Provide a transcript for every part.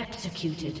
Executed.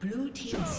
Blue team's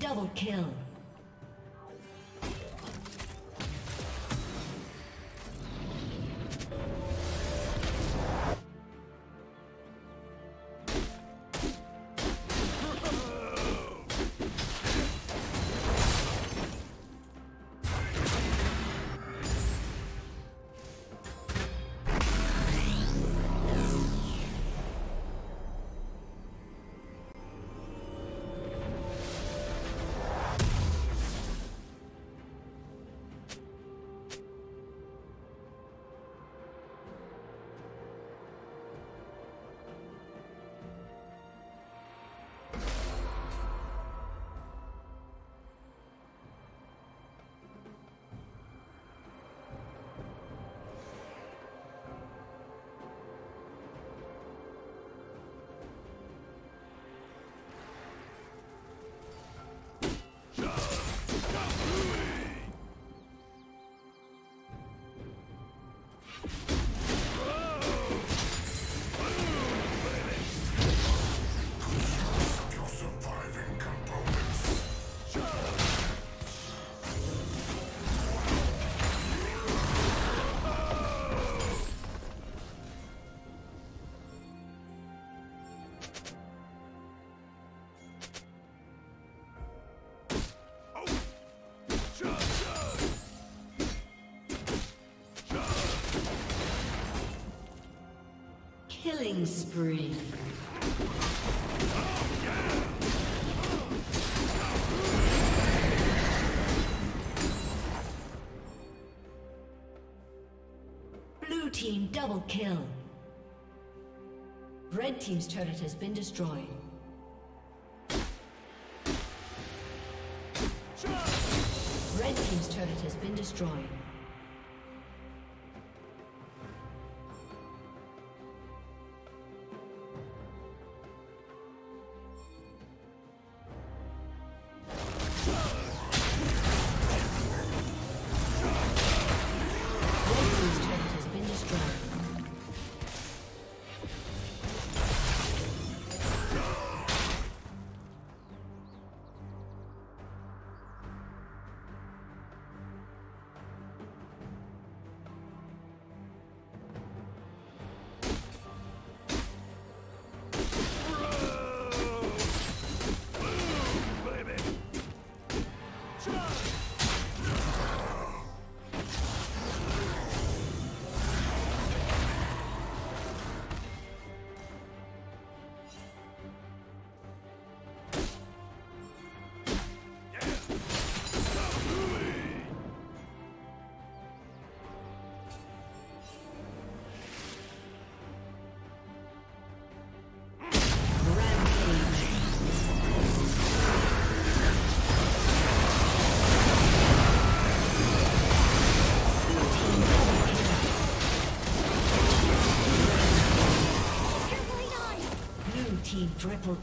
Double kill. Killing spree. Oh, yeah. Blue team double kill. Red team's turret has been destroyed. Red team's turret has been destroyed. Double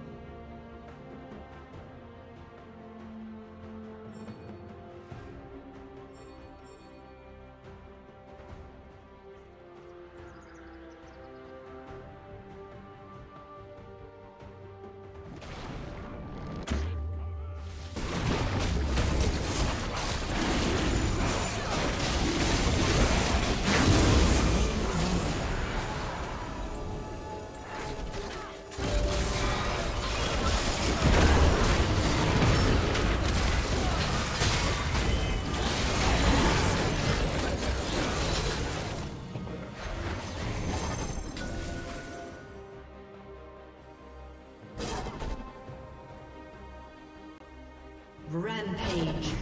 Rampage.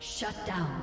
Shut down.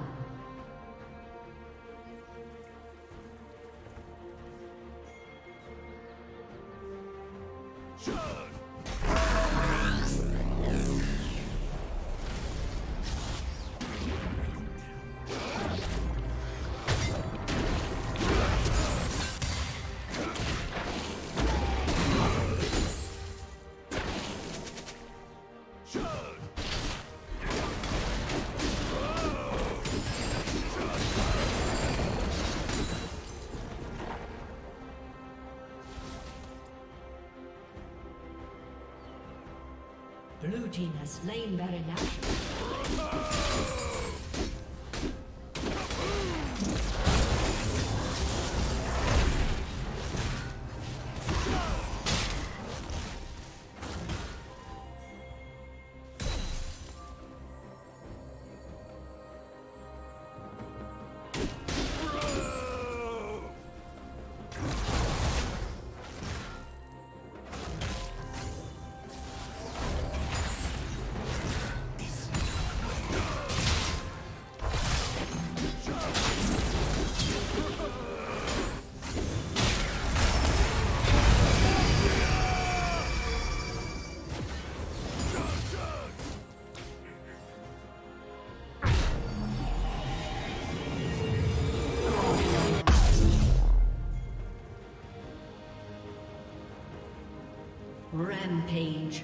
Blue Team has slain Baron Nashor. Rampage.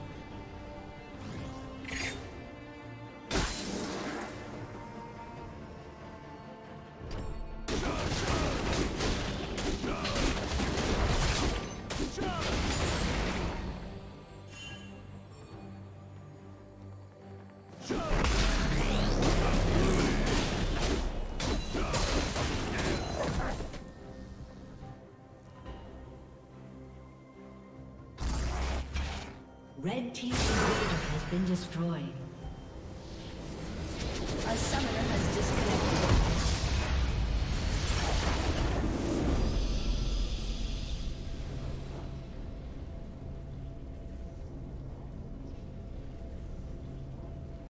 Red Team's inhibitor has been destroyed.